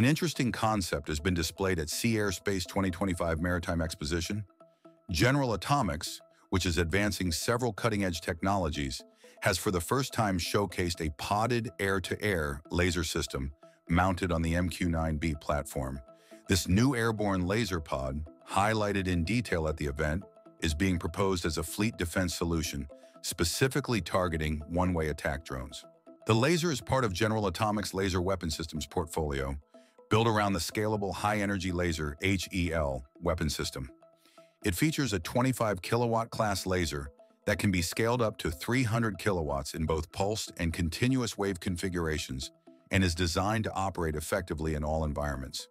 An interesting concept has been displayed at Sea-Air-Space 2025 Maritime Exposition. General Atomics, which is advancing several cutting-edge technologies, has for the first time showcased a podded air-to-air laser system mounted on the MQ-9B platform. This new airborne laser pod, highlighted in detail at the event, is being proposed as a fleet defense solution, specifically targeting one-way attack drones. The laser is part of General Atomics' laser weapon systems portfolio, built around the scalable high-energy laser H-E-L weapon system. It features a 25-kilowatt class laser that can be scaled up to 300 kilowatts in both pulsed and continuous wave configurations and is designed to operate effectively in all environments.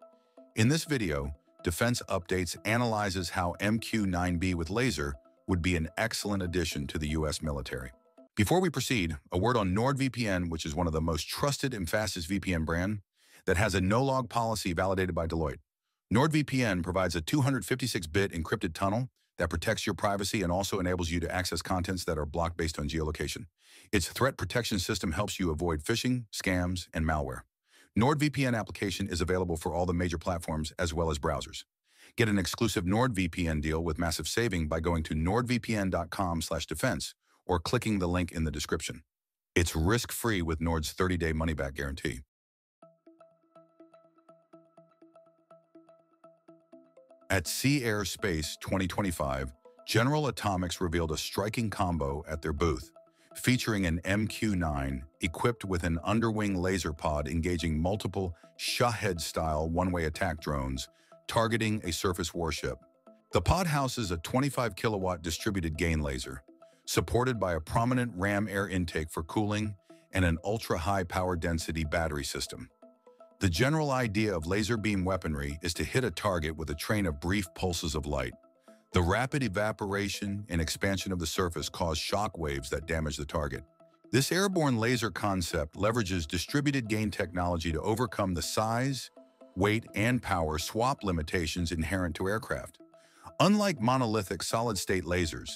In this video, Defense Updates analyzes how MQ-9B with laser would be an excellent addition to the U.S. military. Before we proceed, a word on NordVPN, which is one of the most trusted and fastest VPN brand that has a no-log policy validated by Deloitte. NordVPN provides a 256-bit encrypted tunnel that protects your privacy and also enables you to access contents that are blocked based on geolocation. Its threat protection system helps you avoid phishing, scams, and malware. NordVPN application is available for all the major platforms as well as browsers. Get an exclusive NordVPN deal with massive saving by going to nordvpn.com/defense or clicking the link in the description. It's risk-free with Nord's 30-day money-back guarantee. At Sea-Air-Space 2025, General Atomics revealed a striking combo at their booth, featuring an MQ-9 equipped with an underwing laser pod engaging multiple Shahed-style one-way attack drones targeting a surface warship. The pod houses a 25-kilowatt distributed gain laser, supported by a prominent RAM air intake for cooling and an ultra-high power density battery system. The general idea of laser beam weaponry is to hit a target with a train of brief pulses of light. The rapid evaporation and expansion of the surface cause shock waves that damage the target. This airborne laser concept leverages distributed gain technology to overcome the size, weight, and power swap limitations inherent to aircraft. Unlike monolithic solid-state lasers,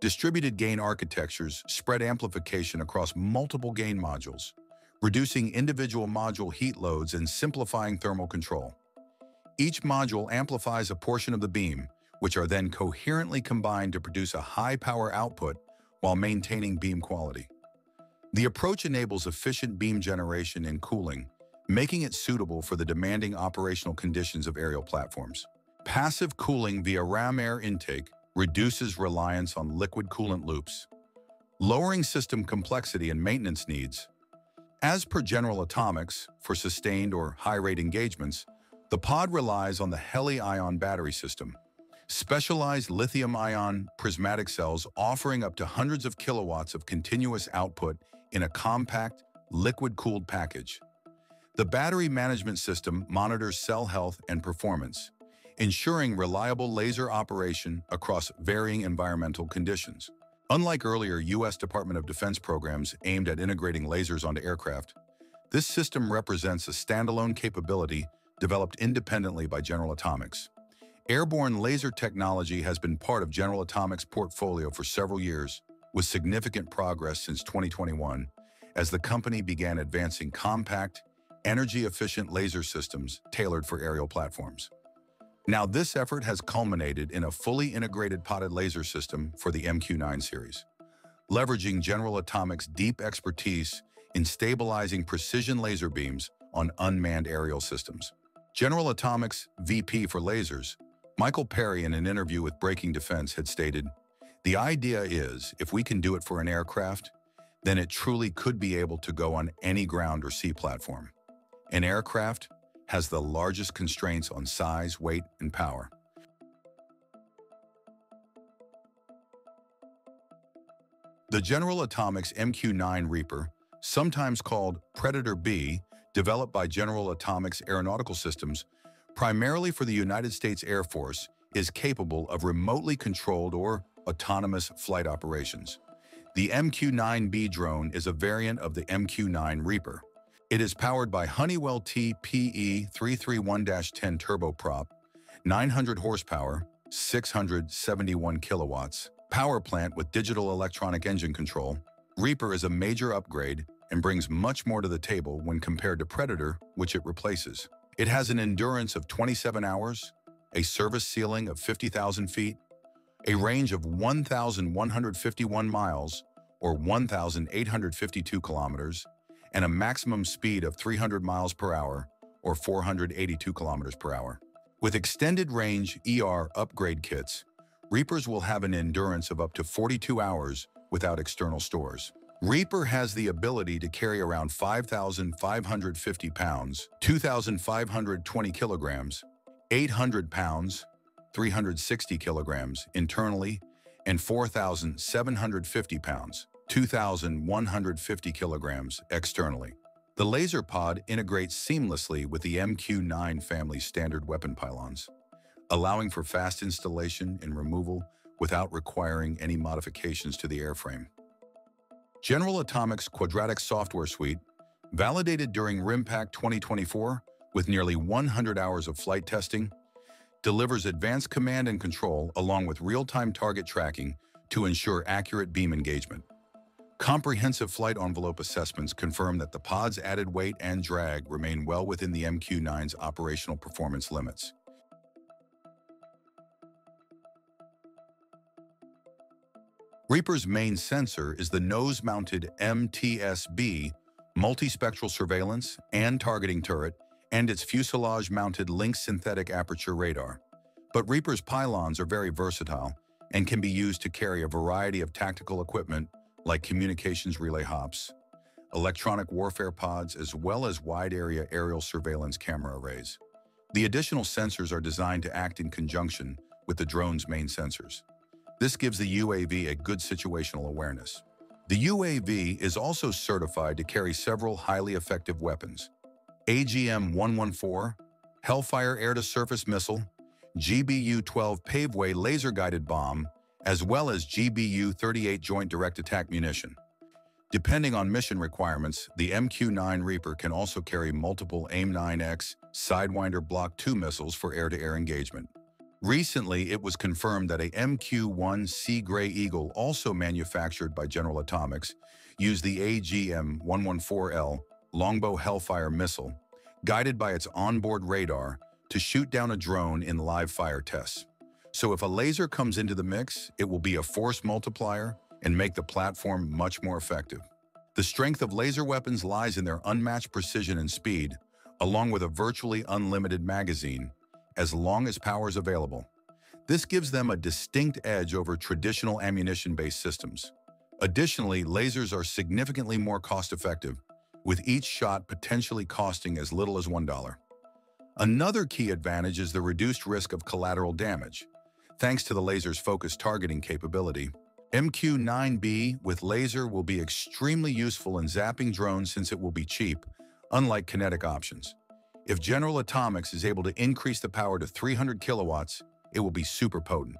distributed gain architectures spread amplification across multiple gain modules, reducing individual module heat loads and simplifying thermal control. Each module amplifies a portion of the beam, which are then coherently combined to produce a high-power output while maintaining beam quality. The approach enables efficient beam generation and cooling, making it suitable for the demanding operational conditions of aerial platforms. Passive cooling via RAM air intake reduces reliance on liquid coolant loops, lowering system complexity and maintenance needs. As per General Atomics, for sustained or high-rate engagements, the pod relies on the Heli-Ion battery system, specialized lithium-ion prismatic cells offering up to hundreds of kilowatts of continuous output in a compact, liquid-cooled package. The battery management system monitors cell health and performance, ensuring reliable laser operation across varying environmental conditions. Unlike earlier U.S. Department of Defense programs aimed at integrating lasers onto aircraft, this system represents a standalone capability developed independently by General Atomics. Airborne laser technology has been part of General Atomics' portfolio for several years, with significant progress since 2021, as the company began advancing compact, energy-efficient laser systems tailored for aerial platforms. Now, this effort has culminated in a fully integrated potted laser system for the MQ-9 series, leveraging General Atomics' deep expertise in stabilizing precision laser beams on unmanned aerial systems. General Atomics' VP for lasers, Michael Perry, in an interview with Breaking Defense had stated, "The idea is, if we can do it for an aircraft, then it truly could be able to go on any ground or sea platform. An aircraft has the largest constraints on size, weight, and power." The General Atomics MQ-9 Reaper, sometimes called Predator B, developed by General Atomics Aeronautical Systems, primarily for the United States Air Force, is capable of remotely controlled or autonomous flight operations. The MQ-9B drone is a variant of the MQ-9 Reaper. It is powered by Honeywell TPE331-10 turboprop, 900 horsepower, 671 kilowatts, power plant with digital electronic engine control. Reaper is a major upgrade and brings much more to the table when compared to Predator, which it replaces. It has an endurance of 27 hours, a service ceiling of 50,000 feet, a range of 1,151 miles or 1,852 kilometers, and a maximum speed of 300 miles per hour or 482 kilometers per hour. With extended range ER upgrade kits, Reapers will have an endurance of up to 42 hours without external stores. Reaper has the ability to carry around 5,550 pounds, 2,520 kilograms, 800 pounds, 360 kilograms internally, and 4,750 pounds, 2,150 kilograms externally. The laser pod integrates seamlessly with the MQ-9 family standard weapon pylons, allowing for fast installation and removal without requiring any modifications to the airframe. General Atomics Quadratic Software Suite, validated during RIMPAC 2024 with nearly 100 hours of flight testing, delivers advanced command and control along with real-time target tracking to ensure accurate beam engagement. Comprehensive flight envelope assessments confirm that the pod's added weight and drag remain well within the MQ-9's operational performance limits. Reaper's main sensor is the nose-mounted MTSB multispectral surveillance and targeting turret and its fuselage-mounted Lynx synthetic aperture radar. But Reaper's pylons are very versatile and can be used to carry a variety of tactical equipment like communications relay hops, electronic warfare pods, as well as wide-area aerial surveillance camera arrays. The additional sensors are designed to act in conjunction with the drone's main sensors. This gives the UAV a good situational awareness. The UAV is also certified to carry several highly effective weapons: AGM-114, Hellfire air-to-surface missile, GBU-12 Paveway laser-guided bomb, as well as GBU-38 Joint Direct Attack Munition. Depending on mission requirements, the MQ-9 Reaper can also carry multiple AIM-9X Sidewinder Block II missiles for air-to-air engagement. Recently, it was confirmed that a MQ-1C Grey Eagle, also manufactured by General Atomics, used the AGM-114 L Longbow Hellfire missile, guided by its onboard radar, to shoot down a drone in live fire tests. So if a laser comes into the mix, it will be a force multiplier and make the platform much more effective. The strength of laser weapons lies in their unmatched precision and speed, along with a virtually unlimited magazine, as long as power is available. This gives them a distinct edge over traditional ammunition-based systems. Additionally, lasers are significantly more cost-effective, with each shot potentially costing as little as $1. Another key advantage is the reduced risk of collateral damage. Thanks to the laser's focused targeting capability, MQ-9B with laser will be extremely useful in zapping drones since it will be cheap, unlike kinetic options. If General Atomics is able to increase the power to 300 kilowatts, it will be super potent.